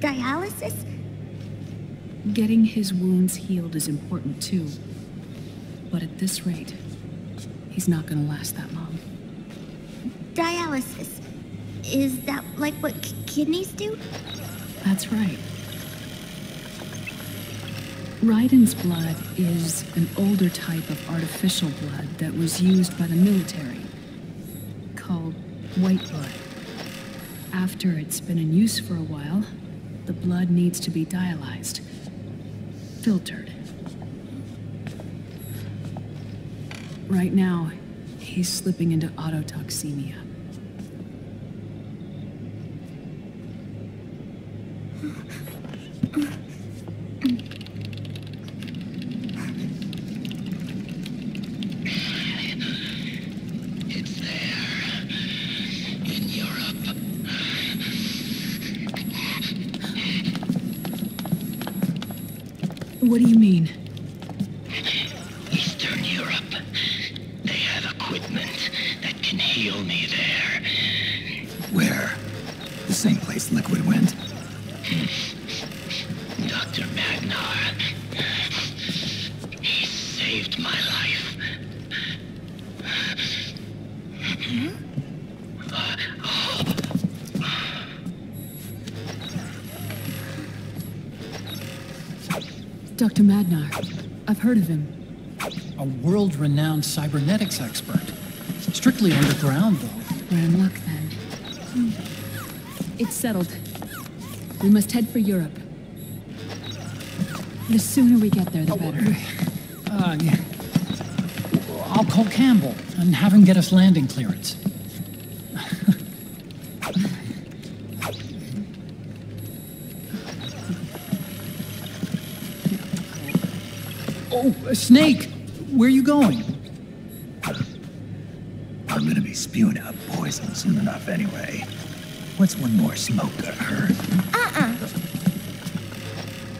Dialysis? Getting his wounds healed is important too. But at this rate, he's not gonna last that long. Dialysis? Is that like what kidneys do? That's right. Ryden's blood is an older type of artificial blood that was used by the military, called white blood. After it's been in use for a while, the blood needs to be dialyzed, filtered. Right now, he's slipping into autotoxemia. What do you mean? Eastern Europe. They have equipment that can heal me there. Where? The same place Liquid went? Dr. Madnar. He saved my life. Huh? Dr. Madnar. I've heard of him. A world-renowned cybernetics expert. Strictly underground, though. We're in luck, then. It's settled. We must head for Europe. The sooner we get there, the better. Yeah. I'll call Campbell and have him get us landing clearance. Oh, Snake! Where are you going? I'm gonna be spewing out poison soon enough anyway. What's one more smoke gonna hurt?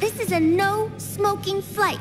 This is a no-smoking flight.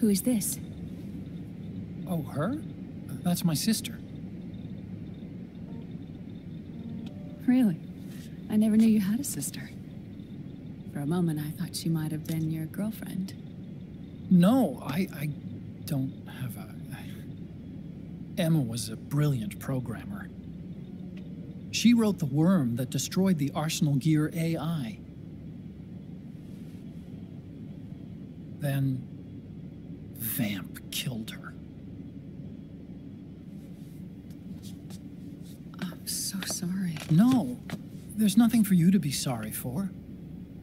Who is this? Oh, her? That's my sister. Really? I never knew you had a sister. For a moment, I thought she might have been your girlfriend. No, I don't have a... Emma was a brilliant programmer. She wrote the worm that destroyed the Arsenal Gear AI. Then... Vamp killed her. I'm so sorry. No, there's nothing for you to be sorry for.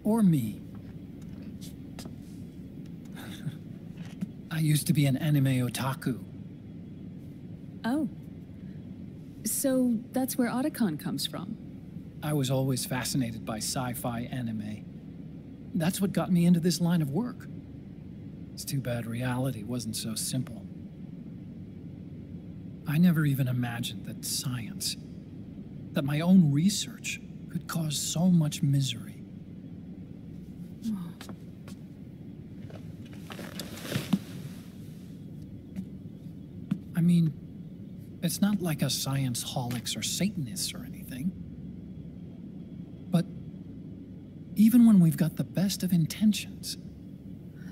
Or me. I used to be an anime otaku. Oh. So that's where Otacon comes from. I was always fascinated by sci-fi anime. That's what got me into this line of work. It's too bad reality wasn't so simple. I never even imagined that science, that my own research, could cause so much misery. I mean, it's not like us science-holics or Satanists or anything. But even when we've got the best of intentions,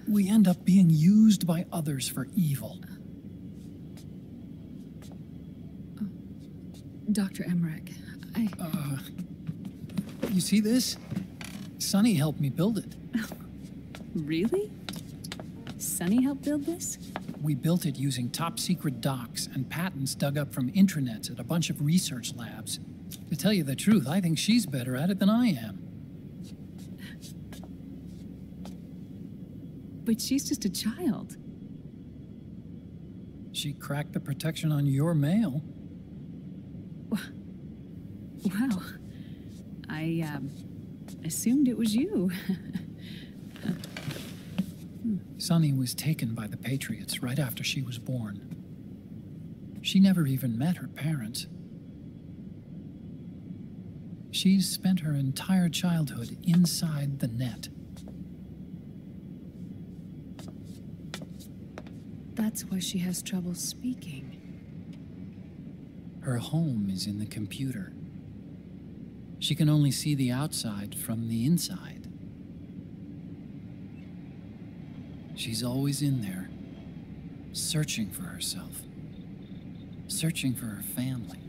we end up being used by others for evil. Dr. Emmerich, I... you see this? Sunny helped me build it. Really? Sunny helped build this? We built it using top-secret docs and patents dug up from intranets at a bunch of research labs. To tell you the truth, I think she's better at it than I am. But she's just a child. She cracked the protection on your mail. Wow. I assumed it was you. Sunny was taken by the Patriots right after she was born. She never even met her parents. She's spent her entire childhood inside the net. That's why she has trouble speaking. Her home is in the computer. She can only see the outside from the inside. She's always in there, searching for herself, searching for her family.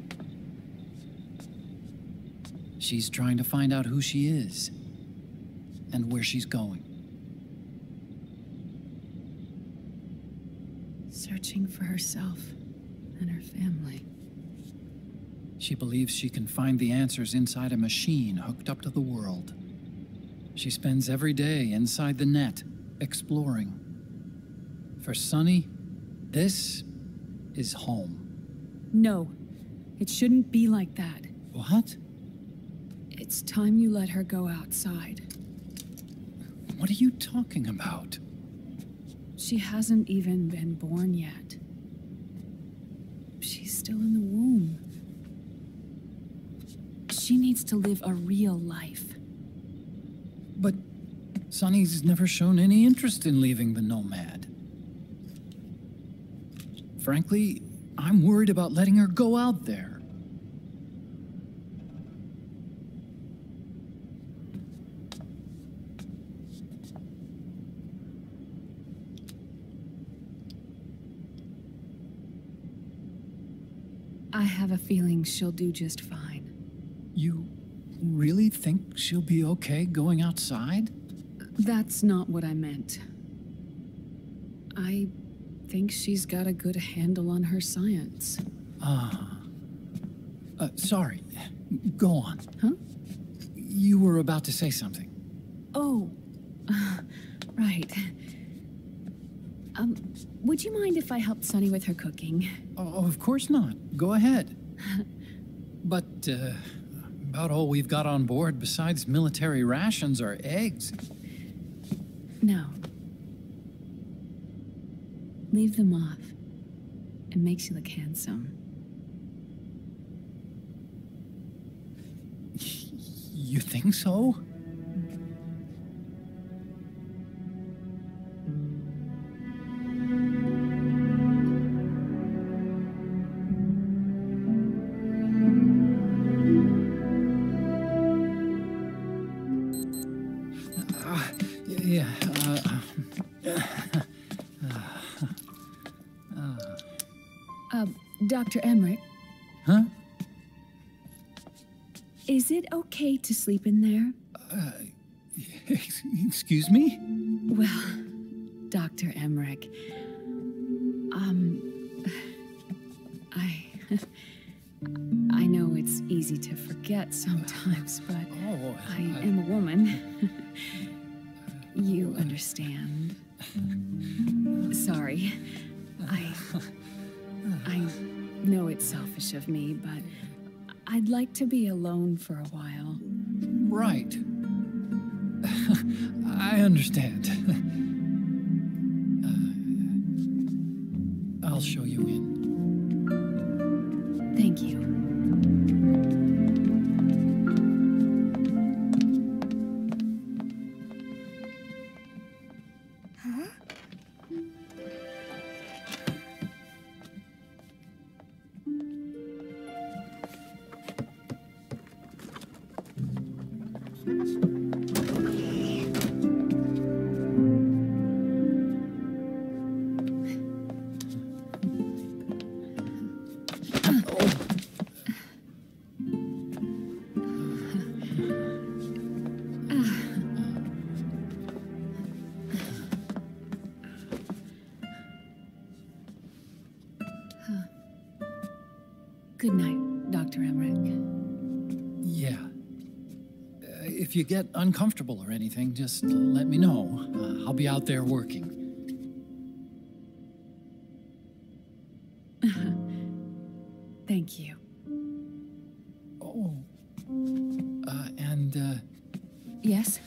She's trying to find out who she is and where she's going. Searching for herself and her family. She believes she can find the answers inside a machine hooked up to the world. She spends every day inside the net, exploring. For Sunny, this is home. No, it shouldn't be like that. What? It's time you let her go outside. What are you talking about? She hasn't even been born yet. She's still in the womb. She needs to live a real life. But Sunny's never shown any interest in leaving the Nomad. Frankly, I'm worried about letting her go out there. I have a feeling she'll do just fine. You really think she'll be okay going outside? That's not what I meant. I think she's got a good handle on her science. Sorry. Go on. Huh? You were about to say something. Oh, right. Would you mind if I helped Sunny with her cooking? Oh, of course not. Go ahead. But, about all we've got on board besides military rations are eggs. No. Leave them off. It makes you look handsome. You think so? Dr. Emmerich? Huh? Is it okay to sleep in there? Excuse me? Well, Dr. Emmerich, I know it's easy to forget sometimes, but I am a woman. You understand. Sorry. I know it's selfish of me, but I'd like to be alone for a while. Right. I understand. I'll show you in. Thank you. Good night, Dr. Emmerich. Yeah. If you get uncomfortable or anything, just let me know. I'll be out there working. Thank you. Oh. Yes?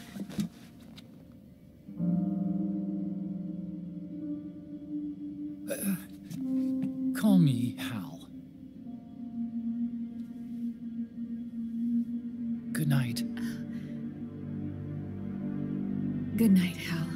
Call me Hal. Good night, Hal.